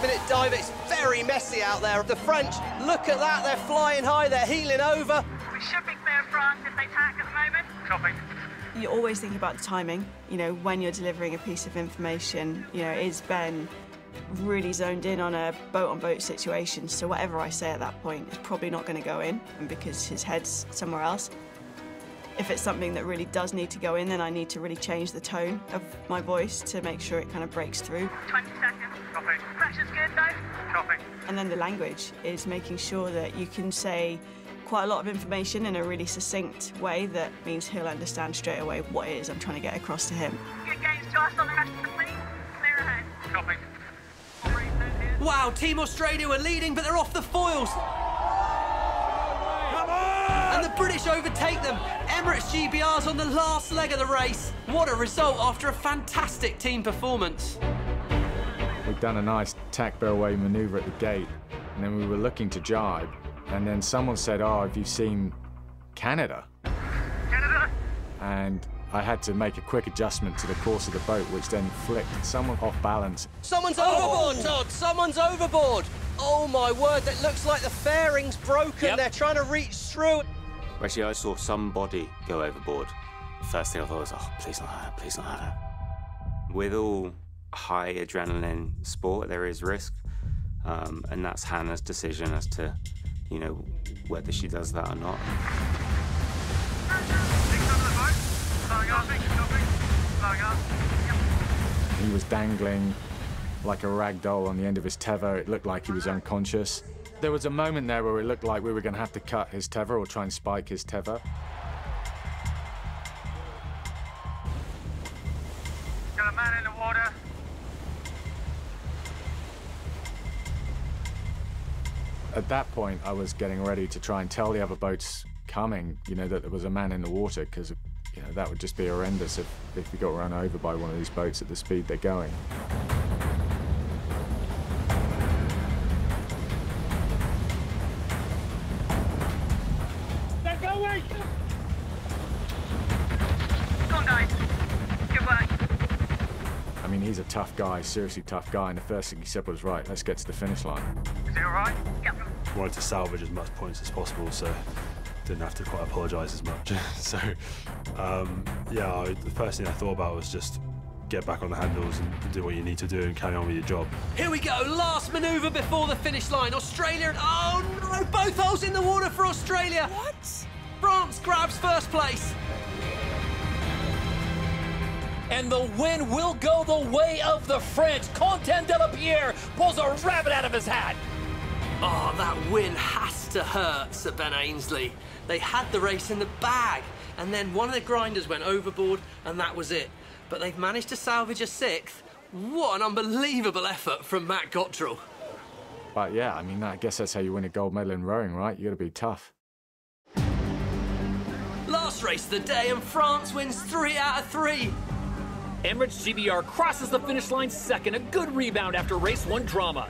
last-minute dive. It's very messy out there. The French, look at that. They're flying high. They're heeling over. We should be clear of France if they tack at the moment. Copy. You always think about the timing, you know, when you're delivering a piece of information. You know, is Ben really zoned in on a boat-on-boat situation? So whatever I say at that point is probably not going to go in, and because his head's somewhere else. If it's something that really does need to go in, then I need to really change the tone of my voice to make sure it kind of breaks through. 20 seconds. Copy. Pressure's good, though. Copy. And then the language is making sure that you can say quite a lot of information in a really succinct way that means he'll understand straight away what it is I'm trying to get across to him. Good games to us on the rest of the fleet. Clear ahead. Copy. Wow, Team Australia are leading, but they're off the foils. And the British overtake them. Emirates GBR's on the last leg of the race. What a result after a fantastic team performance. We'd done a nice tack bellway manoeuvre at the gate, and then we were looking to jibe, and then someone said, oh, have you seen Canada? Canada? And I had to make a quick adjustment to the course of the boat, which then flicked someone off balance. Someone's overboard, Todd! Someone's overboard! Oh, my word, that looks like the fairing's broken. Yep. They're trying to reach through. Actually, I saw somebody go overboard. The first thing I thought was, oh, please not her, please not her. With all high adrenaline sport, there is risk, and that's Hannah's decision as to, you know, whether she does that or not. He was dangling like a ragdoll on the end of his tether. It looked like he was unconscious. There was a moment there where it looked like we were going to have to cut his tether or try and spike his tether. Got a man in the water. At that point, I was getting ready to try and tell the other boats coming, you know, that there was a man in the water, because, you know, that would just be horrendous if we got run over by one of these boats at the speed they're going. I mean, he's a tough guy, seriously tough guy, and the first thing he said was, right, let's get to the finish line. Is he all right? Yep. I wanted to salvage as much points as possible, so didn't have to quite apologise as much. So, yeah, the first thing I thought about was just get back on the handles and do what you need to do and carry on with your job. Here we go, last manoeuvre before the finish line. Australia and... oh, no, both holes in the water for Australia. What? France grabs first place. And the win will go the way of the French. Contant de la Pierre pulls a rabbit out of his hat. Oh, that win has to hurt Sir Ben Ainslie. They had the race in the bag, and then one of the grinders went overboard, and that was it. But they've managed to salvage a sixth. What an unbelievable effort from Matt Gottrell. But yeah, I mean, I guess that's how you win a gold medal in rowing, right? You got to be tough. Last race of the day, and France wins 3 out of 3. Emirates GBR crosses the finish line second, a good rebound after race 1 drama.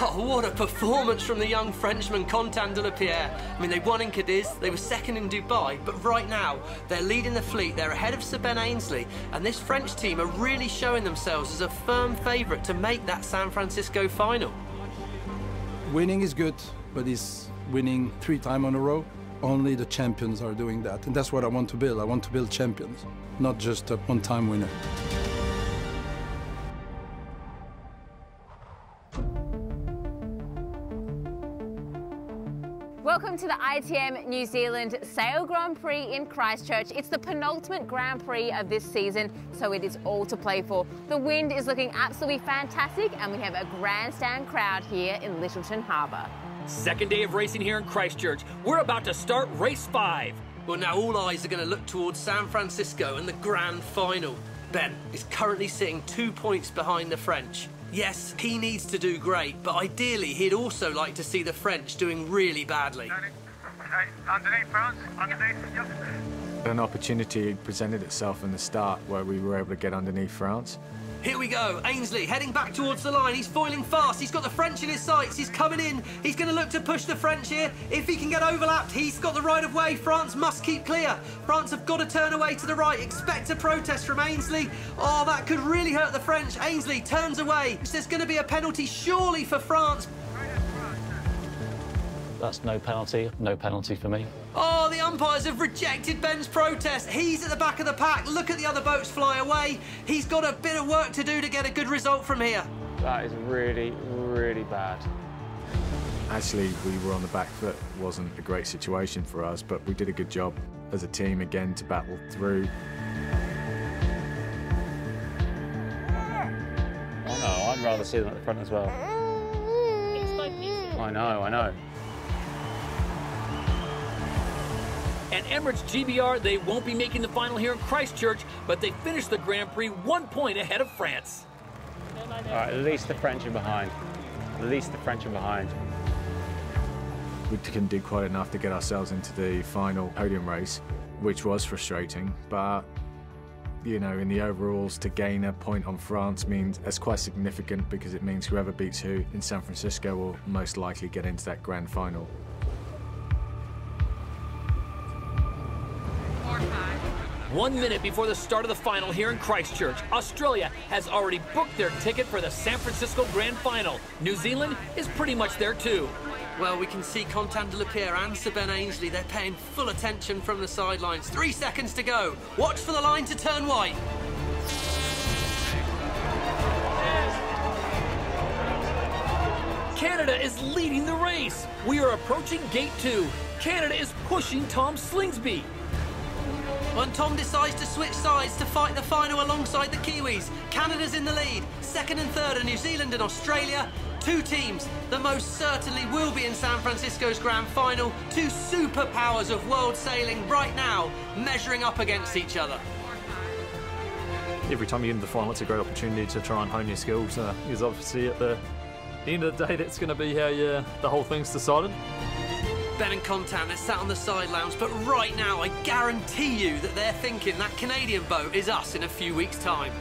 Oh, what a performance from the young Frenchman, Contant de la Pierre. I mean, they won in Cadiz, they were second in Dubai, but right now, they're leading the fleet, they're ahead of Sir Ben Ainslie, and this French team are really showing themselves as a firm favourite to make that San Francisco final. Winning is good, but it's winning 3 times in a row. Only the champions are doing that, and that's what I want to build. I want to build champions, not just a one-time winner. Welcome to the ITM New Zealand Sail Grand Prix in Christchurch. It's the penultimate Grand Prix of this season, so it is all to play for. The wind is looking absolutely fantastic, and we have a grandstand crowd here in Lyttelton Harbour. Second day of racing here in Christchurch. We're about to start race 5. Well, now all eyes are going to look towards San Francisco and the grand final. Ben is currently sitting 2 points behind the French. Yes, he needs to do great, but ideally he'd also like to see the French doing really badly. Underneath France, underneath. Yep. an opportunity presented itself in the start where we were able to get underneath France. Here we go, Ainslie heading back towards the line. He's foiling fast, he's got the French in his sights, he's coming in. He's going to look to push the French here. If he can get overlapped, he's got the right of way. France must keep clear. France have got to turn away to the right. Expect a protest from Ainslie. Oh, that could really hurt the French. Ainslie turns away. There's going to be a penalty surely for France. That's no penalty. No penalty for me. Oh, the umpires have rejected Ben's protest. He's at the back of the pack. Look at the other boats fly away. He's got a bit of work to do to get a good result from here. That is really, really bad. Actually, we were on the back foot. It wasn't a great situation for us, but we did a good job as a team again to battle through. I know. I'd rather see them at the front as well. It's like this. I know, I know. At Emirates GBR, they won't be making the final here in Christchurch, but they finished the Grand Prix 1 point ahead of France. All right, at least the French are behind. At least the French are behind. We couldn't do quite enough to get ourselves into the final podium race, which was frustrating, but, you know, in the overalls, to gain a point on France means it's quite significant because it means whoever beats who in San Francisco will most likely get into that grand final. One minute before the start of the final here in Christchurch, Australia has already booked their ticket for the San Francisco Grand Final. New Zealand is pretty much there too. Well, we can see Contant de la Pierre and Sir Ben Ainslie. They're paying full attention from the sidelines. 3 seconds to go. Watch for the line to turn white. Canada is leading the race. We are approaching gate 2. Canada is pushing Tom Slingsby. When Tom decides to switch sides to fight the final alongside the Kiwis, Canada's in the lead. Second and third are New Zealand and Australia. Two teams that most certainly will be in San Francisco's grand final. Two superpowers of world sailing right now, measuring up against each other. Every time you get into the final, it's a great opportunity to try and hone your skills. Because obviously at the end of the day, that's going to be how the whole thing's decided. Ben and Contant are sat on the side lounge, but right now I guarantee you that they're thinking that Canadian boat is us in a few weeks' time.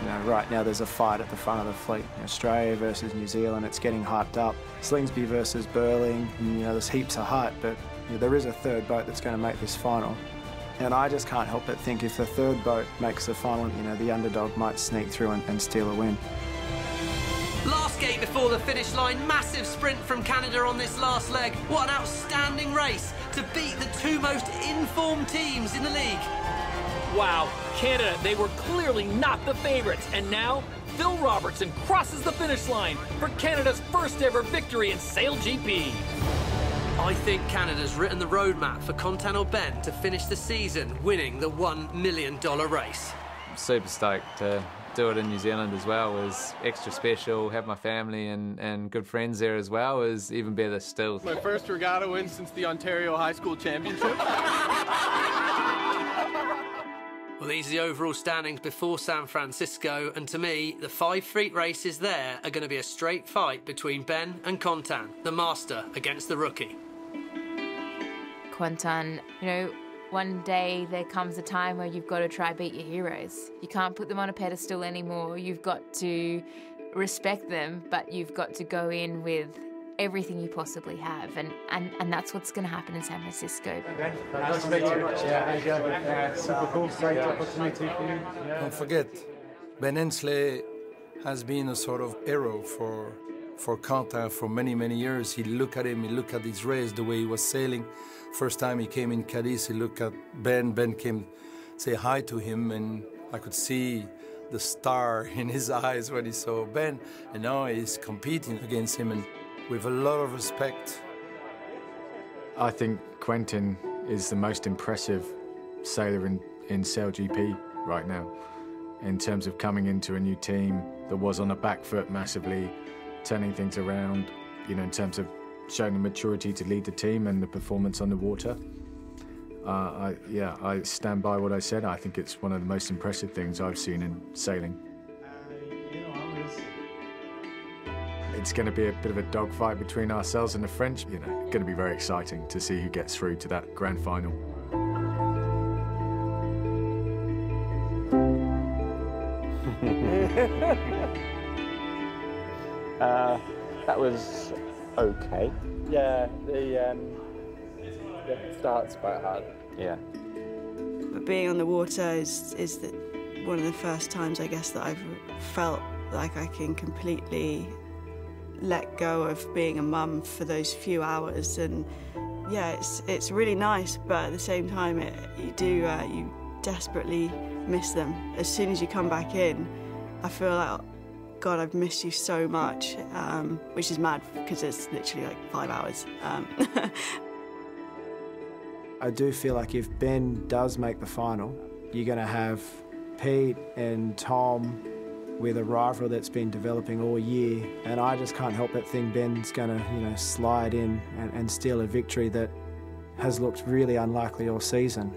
You know, right now there's a fight at the front of the fleet. Australia versus New Zealand, it's getting hyped up. Slingsby versus Burling, and, you know, there's heaps of hype, but you know, there is a third boat that's going to make this final. And I just can't help but think if the third boat makes the final, you know, the underdog might sneak through and steal a win. Last gate before the finish line, massive sprint from Canada on this last leg. What an outstanding race to beat the two most informed teams in the league. Wow, Canada, they were clearly not the favourites. And now, Phil Robertson crosses the finish line for Canada's first ever victory in SailGP. I think Canada's written the roadmap for Contant or Ben to finish the season winning the $1 million race. I'm super stoked to do it in New Zealand as well is extra special. Have my family and good friends there as well is even better still. My first regatta win since the Ontario High School Championship. Well, these are the overall standings before San Francisco, and to me, the 5 fleet races there are going to be a straight fight between Ben and Contant, the master against the rookie. Contant, you know, one day there comes a time where you've got to try beat your heroes. You can't put them on a pedestal anymore. You've got to respect them, but you've got to go in with everything you possibly have, and that's what's going to happen in San Francisco. Ben, nice to meet you. Yeah, super cool, great opportunity for you. Don't forget, Ben Ainslie has been a sort of hero for Contant for many, many years. He looked at him, he looked at his race, the way he was sailing. First time he came in Cadiz, he looked at Ben. Ben came say hi to him, and I could see the star in his eyes when he saw Ben. And now he's competing against him, and with a lot of respect. I think Quentin is the most impressive sailor in SailGP right now, in terms of coming into a new team that was on the back foot massively, turning things around, you know, in terms of showing the maturity to lead the team and the performance on the water. I stand by what I said. I think it's one of the most impressive things I've seen in sailing. It's going to be a bit of a dogfight between ourselves and the French. You know, it's going to be very exciting to see who gets through to that grand final. That was okay. Yeah, the start's quite hard. Yeah. But being on the water is one of the first times, I guess, that I've felt like I can completely let go of being a mum for those few hours. And yeah, it's really nice, but at the same time, you desperately miss them. As soon as you come back in, I feel like, God, I've missed you so much, which is mad because it's literally like 5 hours. I do feel like if Ben does make the final, you're going to have Pete and Tom with a rivalry that's been developing all year, and I just can't help but think Ben's going to, slide in and steal a victory that has looked really unlikely all season.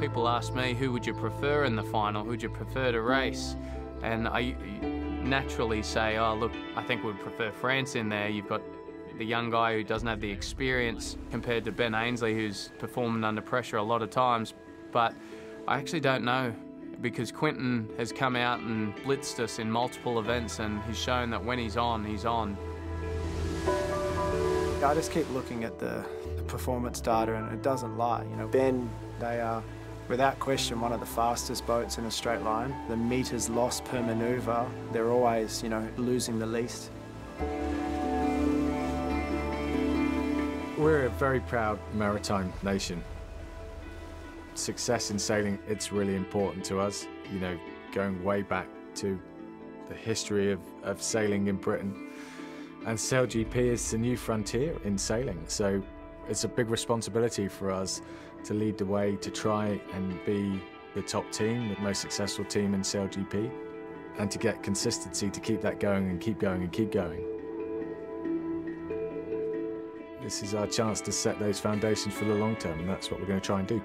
People ask me, who would you prefer in the final? Who would you prefer to race? And I naturally say, oh, look, I think we'd prefer France in there. You've got the young guy who doesn't have the experience compared to Ben Ainslie, who's performing under pressure a lot of times. But I actually don't know, because Quentin has come out and blitzed us in multiple events, and he's shown that when he's on, he's on. I just keep looking at the performance data, and it doesn't lie. Ben, they are, without question, one of the fastest boats in a straight line. The metres lost per manoeuvre, they're always, losing the least. We're a very proud maritime nation. Success in sailing, it's really important to us. Going way back to the history of sailing in Britain. And SailGP is the new frontier in sailing, so it's a big responsibility for us to lead the way, to try and be the top team, the most successful team in SailGP, and to get consistency to keep that going and keep going and keep going. This is our chance to set those foundations for the long term, and that's what we're going to try and do.